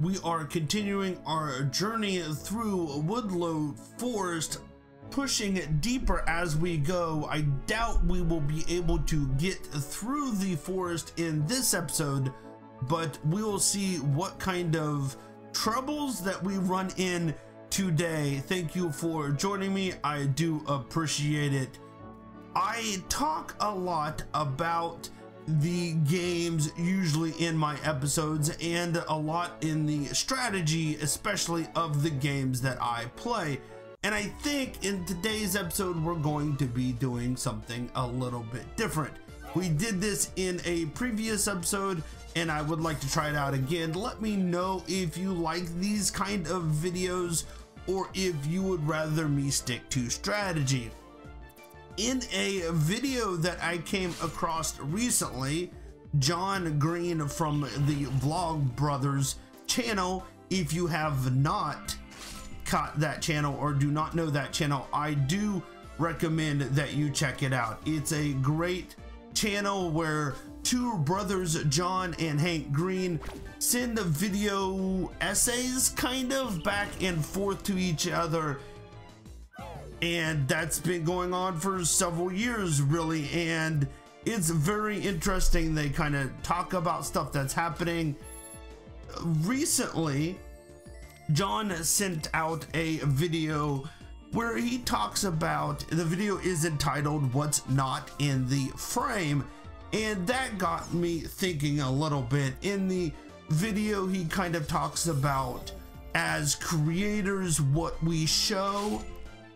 We are continuing our journey through Woodlow Forest, pushing it deeper as we go. I doubt we will be able to get through the forest in this episode, but we will see what kind of troubles that we run in today. Thank you for joining me. I do appreciate it. I talk a lot about the games usually in my episodes, and a lot in the strategy, especially of the games that I play. And I think in today's episode, we're going to be doing something a little bit different. We did this in a previous episode, and I would like to try it out again. Let me know if you like these kind of videos, or if you would rather me stick to strategy. In a video that I came across recently, John Green from the Vlogbrothers channel, if you have not caught that channel or do not know that channel, I do recommend that you check it out. It's a great channel where two brothers, John and Hank Green, send the video essays kind of back and forth to each other, and that's been going on for several years really, and it's very interesting. They kind of talk about stuff that's happening. Recently, John sent out a video where he talks about, the video is entitled What's Not in the Frame, and that got me thinking a little bit. In the video, he kind of talks about, as creators, what we show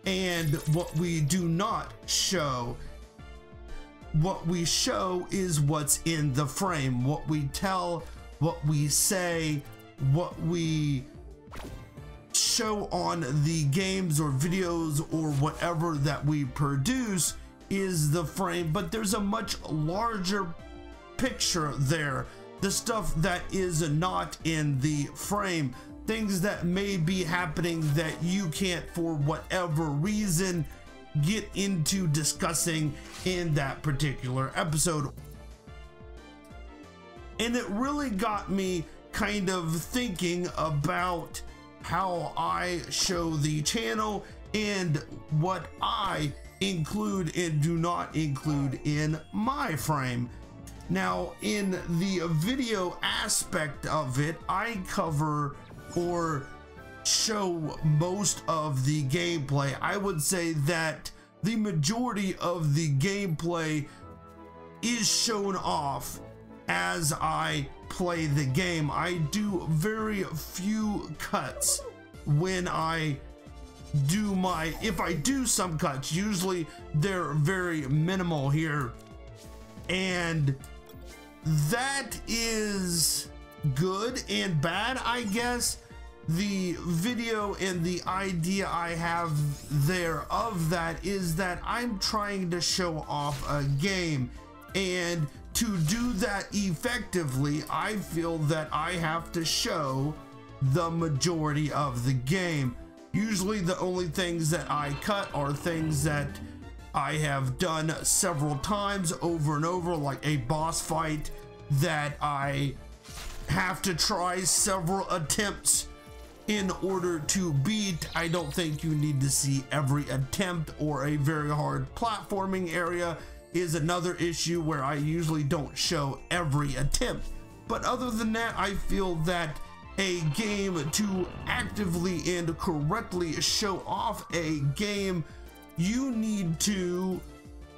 and what we do not show. What we show is what's in the frame, what we tell, what we say, what we show on the games or videos or whatever that we produce is the frame, but there's a much larger picture there. The stuff that is not in the frame, things that may be happening that you can't, for whatever reason, get into discussing in that particular episode. And it really got me kind of thinking about how I show the channel and what I include and do not include in my frame. Now, in the video aspect of it, I cover or show most of the gameplay. I would say that the majority of the gameplay is shown off as I play the game. I do very few cuts when I do my, if I do some cuts, usually they're very minimal here. And that is good and bad, I guess. The video and the idea I have there of that is that I'm trying to show off a game, and to do that effectively, I feel that I have to show the majority of the game. Usually the only things that I cut are things that I have done several times over and over, like a boss fight that I have to try several attempts in order to beat. I don't think you need to see every attempt, or a very hard platforming area is another issue where I usually don't show every attempt. But other than that, I feel that a game, to actively and correctly show off a game, you need to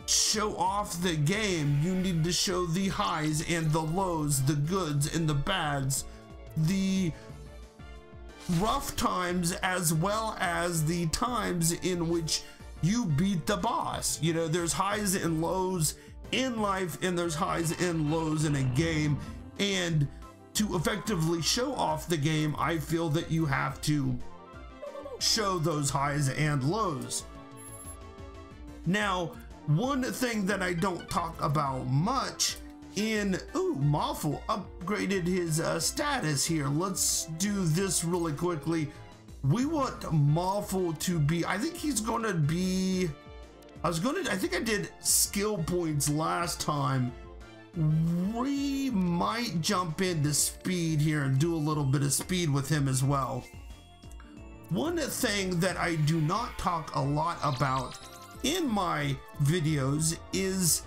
show off the game. You need to show the highs and the lows, the goods and the bads, the rough times as well as the times in which you beat the boss. You know, there's highs and lows in life, and there's highs and lows in a game, and to effectively show off the game, I feel that you have to show those highs and lows. Now, one thing that I don't talk about much in, ooh, Maffle upgraded his status here. Let's do this really quickly. We want Maffle to be, I think he's gonna be, I think I did skill points last time, We might jump into speed here and do a little bit of speed with him as well. One thing that I do not talk a lot about in my videos is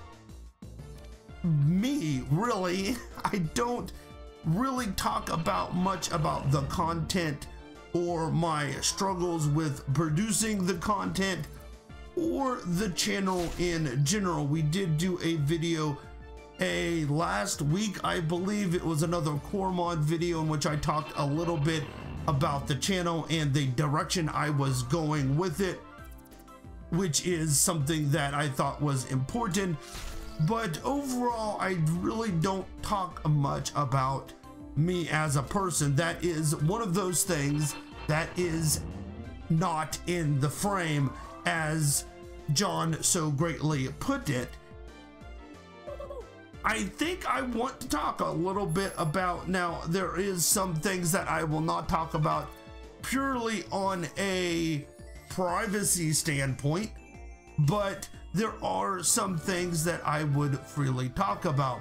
me, really. I don't really talk about much about the content or my struggles with producing the content or the channel in general. We did do a video last week, I believe it was another Coromon video, in which I talked a little bit about the channel and the direction I was going with it, which is something that I thought was important. But overall, I really don't talk much about me as a person. That is one of those things that is not in the frame, as John so greatly put it. I think I want to talk a little bit about now. There is some things that I will not talk about purely on a privacy standpoint, but there are some things that I would freely talk about.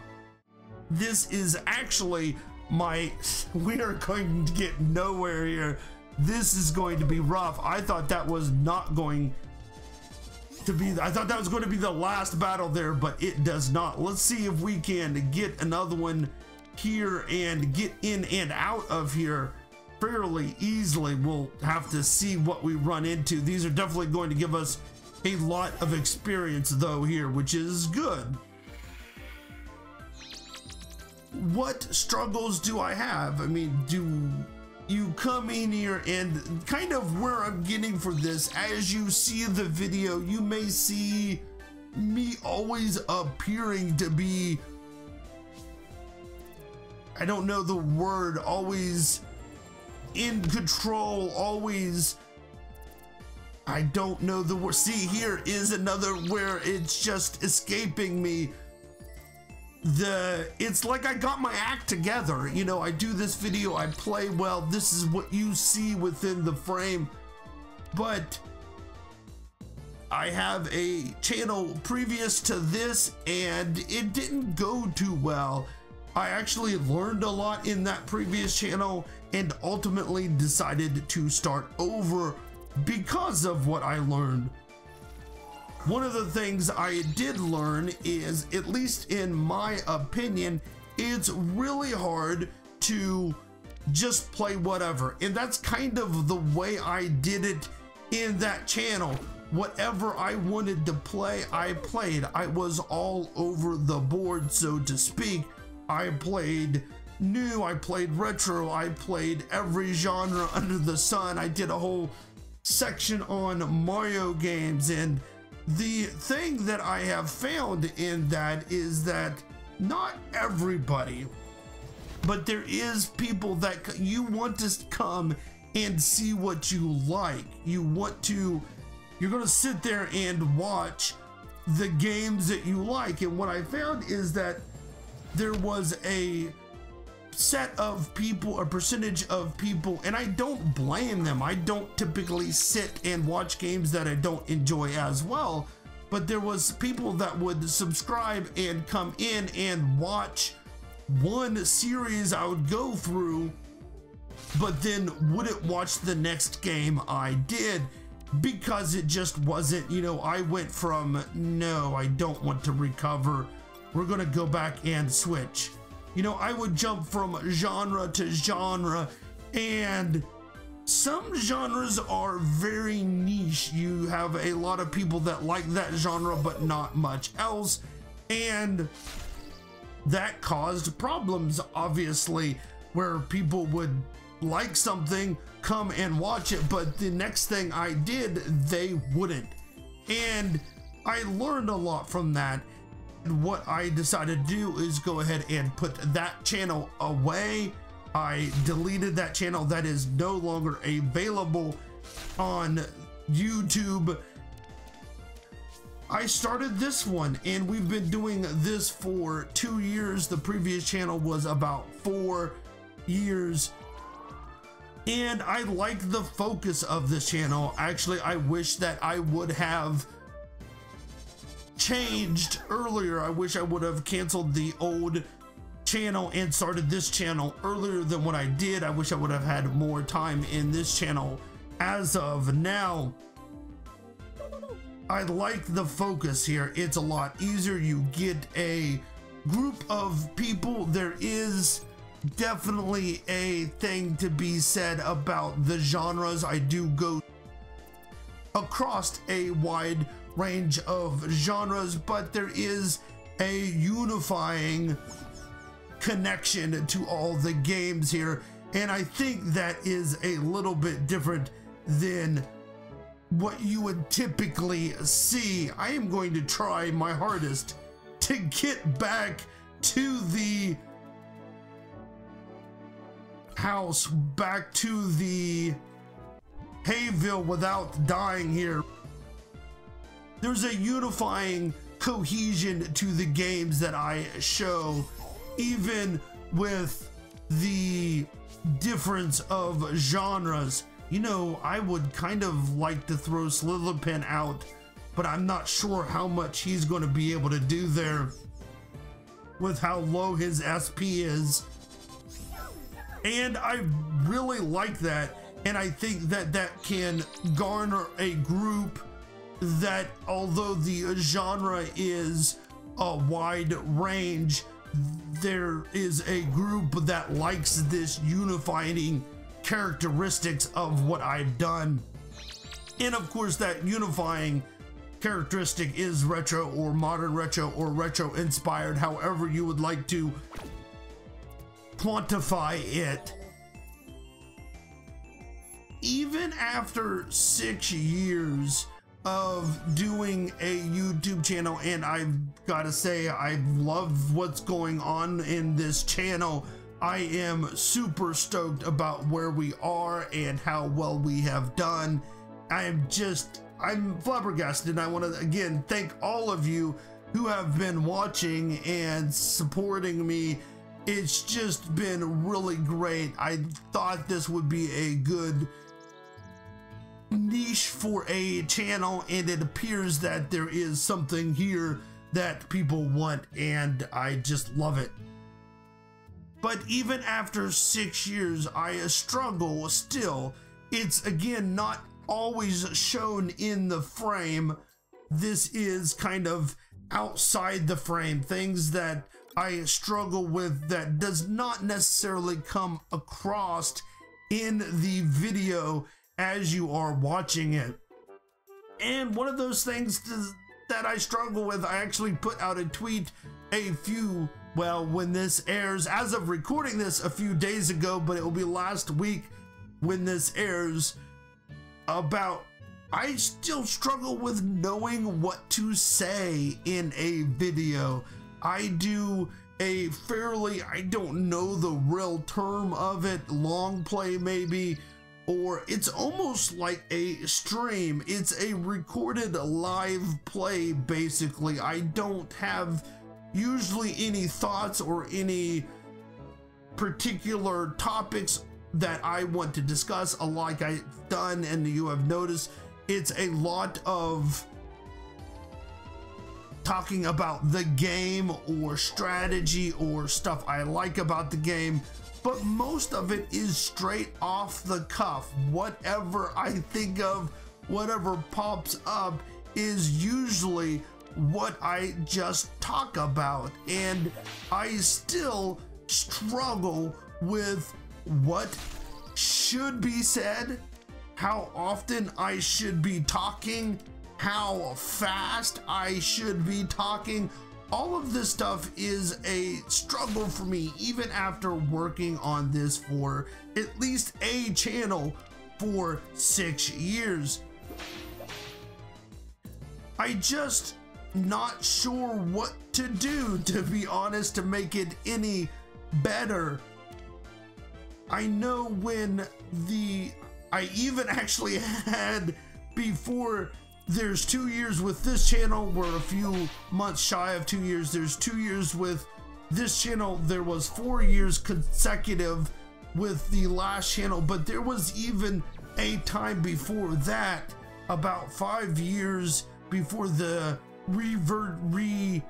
This is actually we are going to get nowhere here. This is going to be rough. I thought that was not going to be, I thought that was going to be the last battle there, but it does not. Let's see if we can get another one here and get in and out of here fairly easily. We'll have to see what we run into. These are definitely going to give us a lot of experience though here, which is good. What struggles do I have? I mean, do you come in here and kind of where I'm getting for this, as you see the video, you may see me always appearing to be, I don't know the word, always in control, always, I don't know the word. See, here is another where it's just escaping me. It's like I got my act together. You know, I do this video, I play well, this is what you see within the frame. But I have a channel previous to this and it didn't go too well. I actually learned a lot in that previous channel and ultimately decided to start over because of what I learned. One of the things I did learn is, at least in my opinion, it's really hard to just play whatever. And that's kind of the way I did it in that channel. Whatever I wanted to play, I played. I was all over the board, so to speak. I played new, I played retro, I played every genre under the sun. I did a whole section on Mario games, and the thing that I have found in that is that not everybody, but there is people that you want to come and see what you like. You want to, you're going to sit there and watch the games that you like. And what I found is that there was a set of people, a percentage of people, and I don't blame them. I don't typically sit and watch games that I don't enjoy as well, but there was people that would subscribe and come in and watch one series I would go through, but then wouldn't watch the next game I did because it just wasn't, you know, I went from, no, I don't want to recover, we're gonna go back and switch. You know, I would jump from genre to genre, and some genres are very niche. You have a lot of people that like that genre, but not much else. And that caused problems, obviously, where people would like something, come and watch it, but the next thing I did, they wouldn't. And I learned a lot from that. What I decided to do is go ahead and put that channel away. I deleted that channel. That is no longer available on YouTube. I started this one and we've been doing this for 2 years. The previous channel was about 4 years. And I like the focus of this channel. Actually, I wish that I would have changed earlier. I wish I would have canceled the old channel and started this channel earlier than what I did. I wish I would have had more time in this channel. As of now, I like the focus here. It's a lot easier. You get a group of people. There is definitely a thing to be said about the genres. I do go across a wide range of genres, but there is a unifying connection to all the games here, and I think that is a little bit different than what you would typically see. I am going to try my hardest to get back to the house, back to the Hayville without dying here. There's a unifying cohesion to the games that I show, even with the difference of genres. You know, I would kind of like to throw Slitherpin out, but I'm not sure how much he's going to be able to do there with how low his SP is. And I really like that, and I think that that can garner a group that, although the genre is a wide range, there is a group that likes this unifying characteristics of what I've done. And of course, that unifying characteristic is retro or modern retro or retro inspired, however you would like to quantify it. Even after 6 years of doing a YouTube channel, and I've got to say, I love what's going on in this channel. I am super stoked about where we are and how well we have done. I'm flabbergasted, and I want to again thank all of you who have been watching and supporting me. It's just been really great. I thought this would be a good niche for a channel, and it appears that there is something here that people want, and I just love it. But even after 6 years, I struggle still. It's again not always shown in the frame. This is kind of outside the frame, things that I struggle with that does not necessarily come across in the video as you are watching it. And one of those things that I struggle with, I actually put out a tweet when this airs, as of recording this a few days ago, but it will be last week when this airs, about I still struggle with knowing what to say in a video. I do a fairly, I don't know the real term of it, long play maybe, or it's almost like a stream. It's a recorded live play, basically. I don't have usually any thoughts or any particular topics that I want to discuss, like I've done, and you have noticed it's a lot of talking about the game or strategy or stuff I like about the game, but most of it is straight off the cuff. Whatever I think of, whatever pops up is usually what I just talk about, and I still struggle with what should be said, how often I should be talking, how fast I should be talking. All of this stuff is a struggle for me, even after working on this for at least a channel for 6 years. I just not sure what to do, to be honest, to make it any better. I know when I even actually had, before, there's 2 years with this channel. We're a few months shy of 2 years. There's 2 years with this channel. There was 4 years consecutive with the last channel, but there was even a time before that, about 5 years before the revergence,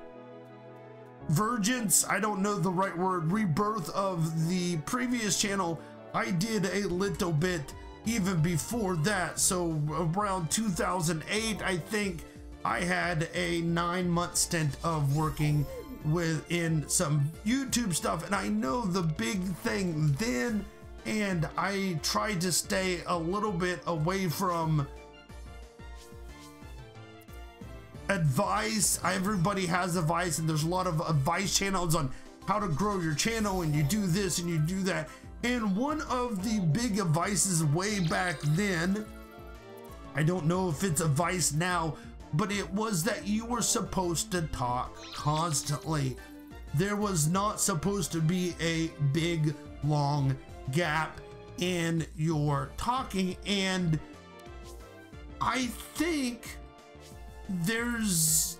I don't know the right word, rebirth of the previous channel, I did a little bit even before that. So around 2008, I think I had a 9-month stint of working within some YouTube stuff, and I know the big thing then, and I tried to stay a little bit away from advice. Everybody has advice, and there's a lot of advice channels on how to grow your channel, and you do this and you do that. And one of the big advices way back then, I don't know if it's advice now, but it was that you were supposed to talk constantly. There was not supposed to be a big long gap in your talking. And I think that's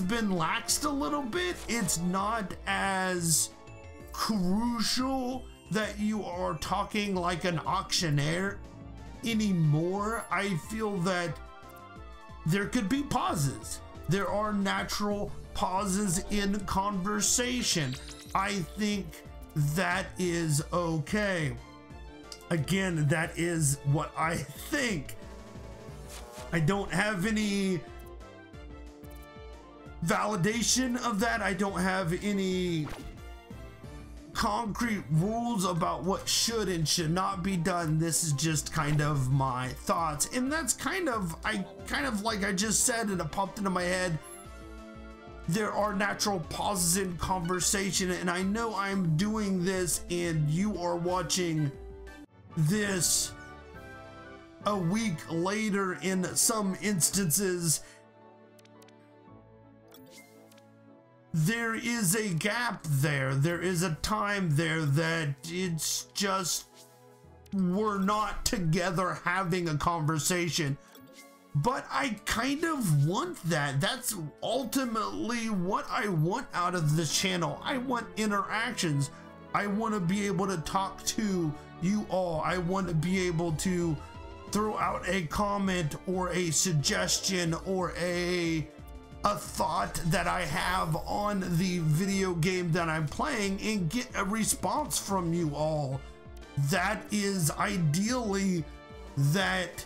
been laxed a little bit. It's not as crucial that you are talking like an auctioneer anymore. I feel that there could be pauses. There are natural pauses in conversation. I think that is okay. Again, that is what I think. I don't have any validation of that. I don't have any concrete rules about what should and should not be done. This is just kind of my thoughts, and that's kind of, like I just said, and it popped into my head, there are natural pauses in conversation. And I know I'm doing this and you are watching this a week later in some instances. There is a gap there. There is a time there that it's just, we're not together having a conversation. But I kind of want that. That's ultimately what I want out of this channel. I want interactions. I want to be able to talk to you all. I want to be able to throw out a comment or a suggestion or a thought that I have on the video game that I'm playing and get a response from you all. That is ideally, that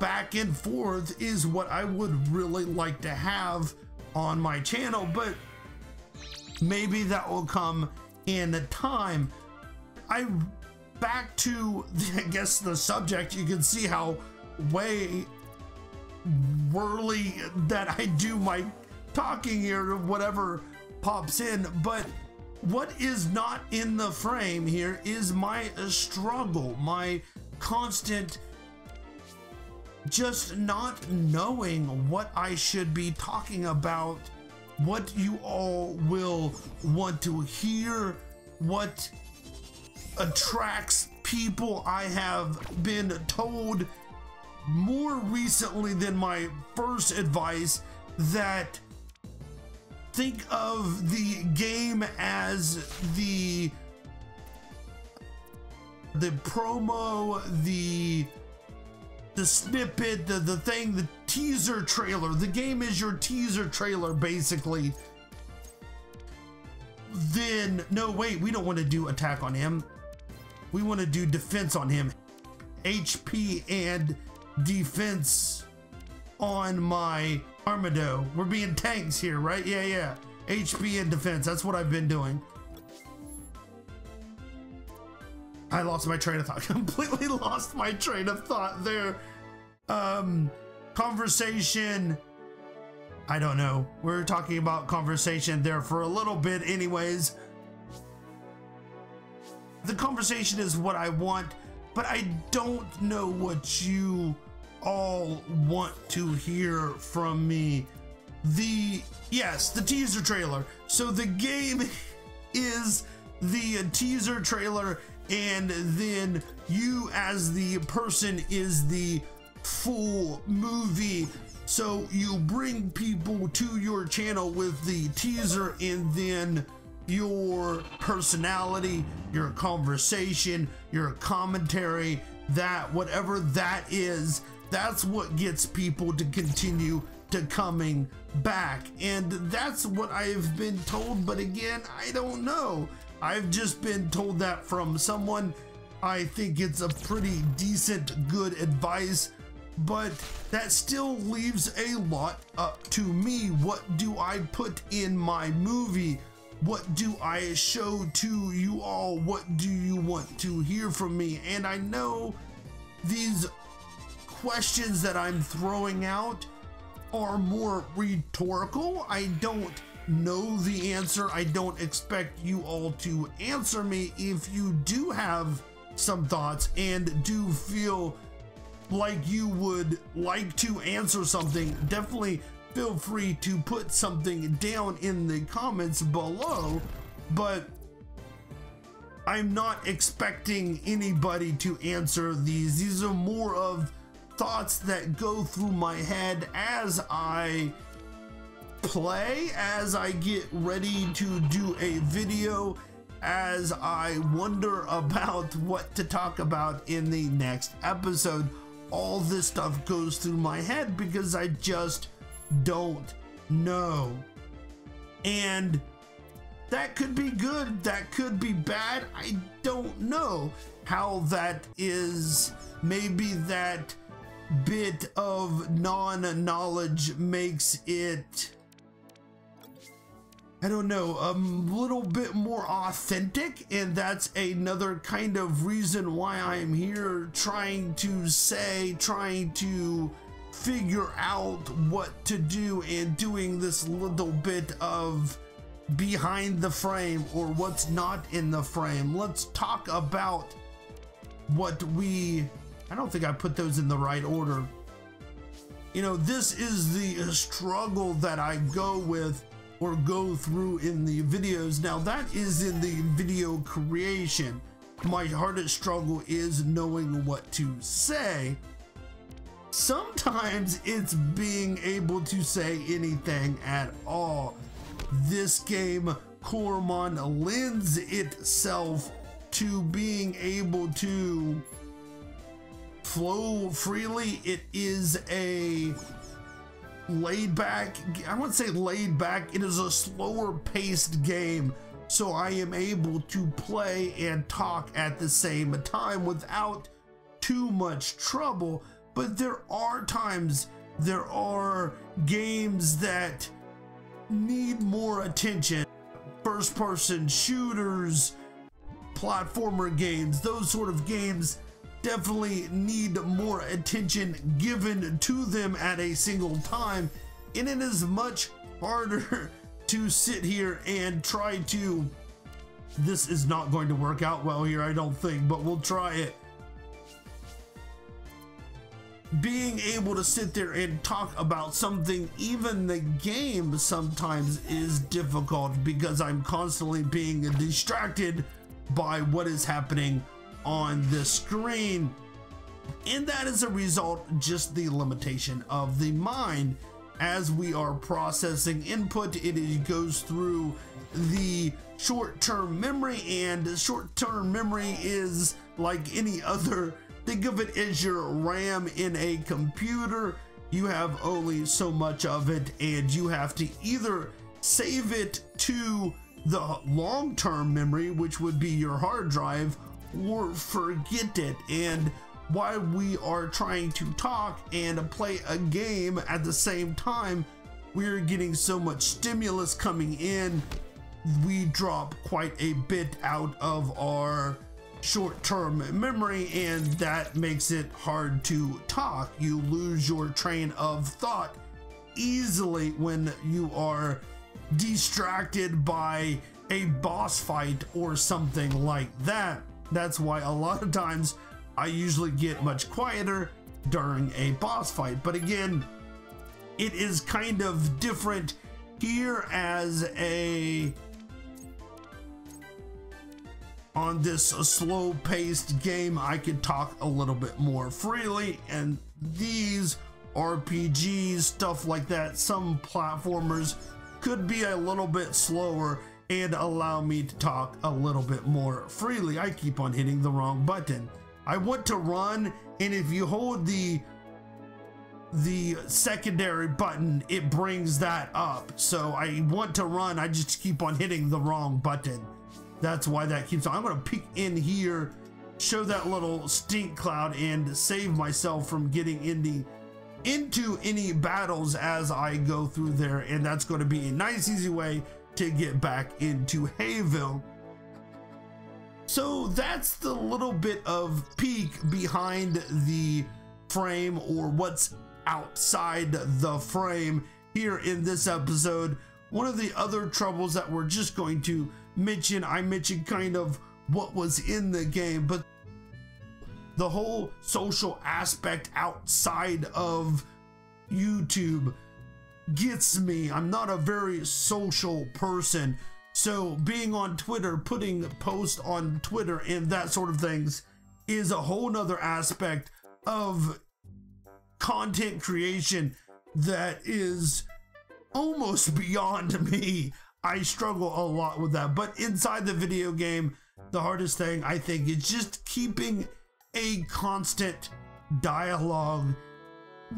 back and forth is what I would really like to have on my channel, but maybe that will come in time. Back to, I guess, the subject, you can see how way whirly that I do my talking here, whatever pops in. But what is not in the frame here is my struggle, my constant just not knowing what I should be talking about, what you all will want to hear, what attracts people. I have been told more recently than my first advice that think of the game as the promo, the snippet, the thing, the teaser trailer. The game is your teaser trailer, basically. Then, no, wait, we don't want to do attack on him. We want to do defense on him. HP and defense on my Armado. We're being tanks here, right? Yeah. HP and defense. That's what I've been doing. I lost my train of thought. Completely lost my train of thought there. Conversation. I don't know. We're talking about conversation there for a little bit anyways. The conversation is what I want, but I don't know what you all want to hear from me. The teaser trailer. So the game is the teaser trailer, and then you as the person is the full movie. So you bring people to your channel with the teaser, and then your personality, your conversation, your commentary, that, whatever that is, that's what gets people to continue to coming back. And that's what I've been told, but again, I don't know. I've just been told that from someone. I think it's a pretty decent, good advice, but that still leaves a lot up to me. What do I put in my movie? What do I show to you all? What do you want to hear from me? And I know these questions that I'm throwing out are more rhetorical. I don't know the answer. I don't expect you all to answer me. If you do have some thoughts and do feel like you would like to answer something, definitely feel free to put something down in the comments below, but I'm not expecting anybody to answer these. These are more of thoughts that go through my head as I play, as I get ready to do a video, as I wonder about what to talk about in the next episode. All this stuff goes through my head because I just don't know. And that could be good, that could be bad. I don't know how that is. Maybe that bit of non-knowledge makes it, I don't know, a little bit more authentic, and that's another kind of reason why I'm here, trying to figure out what to do and doing this little bit of behind the frame or what's not in the frame. Let's talk about what we, I don't think I put those in the right order. You know, this is the struggle that I go with or go through in the videos. Now that is in the video creation. My hardest struggle is knowing what to say. Sometimes it's being able to say anything at all. This game, Coromon, lends itself to being able to flow freely. It is a laid back, I wouldn't say laid back, it is a slower paced game, so I am able to play and talk at the same time without too much trouble. But there are times, there are games that need more attention. First person shooters, platformer games, those sort of games definitely need more attention given to them at a single time, and it is much harder to sit here and try to, this is not going to work out well here, I don't think, but we'll try it. Being able to sit there and talk about something, even the game sometimes is difficult because I'm constantly being distracted by what is happening on the screen, and that is a result, just the limitation of the mind as we are processing input. It goes through the short-term memory, and short-term memory is like any other, think of it as your RAM in a computer. You have only so much of it, and you have to either save it to the long-term memory, which would be your hard drive, or forget it. And while we are trying to talk and play a game at the same time, we're getting so much stimulus coming in, we drop quite a bit out of our short-term memory, and that makes it hard to talk. You lose your train of thought easily when you are distracted by a boss fight or something like that. That's why a lot of times I usually get much quieter during a boss fight. But again, it is kind of different here as a, on this slow paced game, I can talk a little bit more freely, and these RPGs, stuff like that, some platformers could be a little bit slower and allow me to talk a little bit more freely. I keep on hitting the wrong button. I want to run, and if you hold the the secondary button, it brings that up. So I want to run, I just keep on hitting the wrong button. That's why that keeps on. I'm gonna peek in here, show that little stink cloud, and save myself from getting into any battles as I go through there. And that's going to be a nice easy way to get back into Hayville. So that's the little bit of peek behind the frame, or what's outside the frame here in this episode. One of the other troubles that we're just going to mention, I mentioned kind of what was in the game, but the whole social aspect outside of YouTube gets me. I'm not a very social person, so being on Twitter, putting posts on Twitter and that sort of things is a whole nother aspect of content creation that is almost beyond me. I struggle a lot with that. But inside the video game, the hardest thing, I think, is just keeping a constant dialogue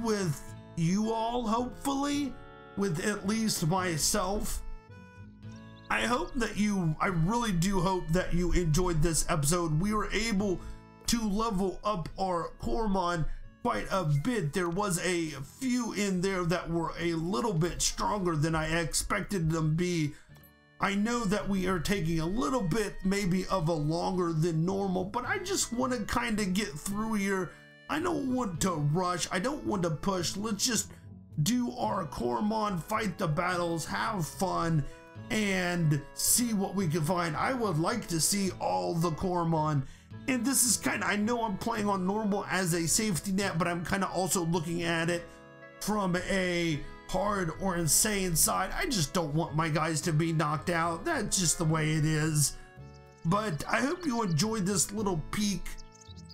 with you all, hopefully, with at least myself. I really do hope that you enjoyed this episode. We were able to level up our Coromon quite a bit. There was a few in there that were a little bit stronger than I expected them to be. I know that we are taking a little bit maybe of a longer than normal, but I just want to kind of get through here. I don't want to rush. I don't want to push. Let's just do our Coromon, fight the battles, have fun, and see what we can find. I would like to see all the Coromon. And this is kind of, I know I'm playing on normal as a safety net, but I'm kind of also looking at it from a hard or insane side. I just don't want my guys to be knocked out. That's just the way it is. But I hope you enjoyed this little peek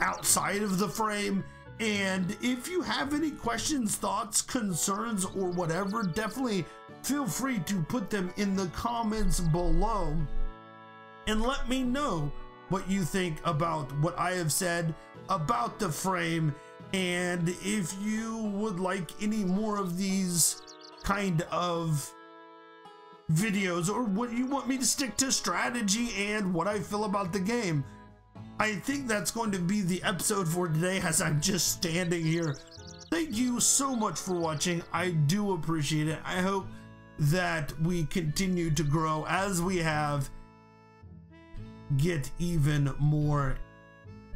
outside of the frame. And if you have any questions, thoughts, concerns, or whatever, definitely feel free to put them in the comments below and let me know what you think about what I have said about the frame. And if you would like any more of these kind of videos, or what you want me to stick to strategy and what I feel about the game. I think that's going to be the episode for today, as I'm just standing here. Thank you so much for watching. I do appreciate it. I hope that we continue to grow as we have, get even more.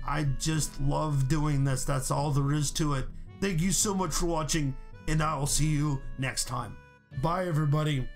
I just love doing this. That's all there is to it. Thank you so much for watching, and I'll see you next time. Bye, everybody.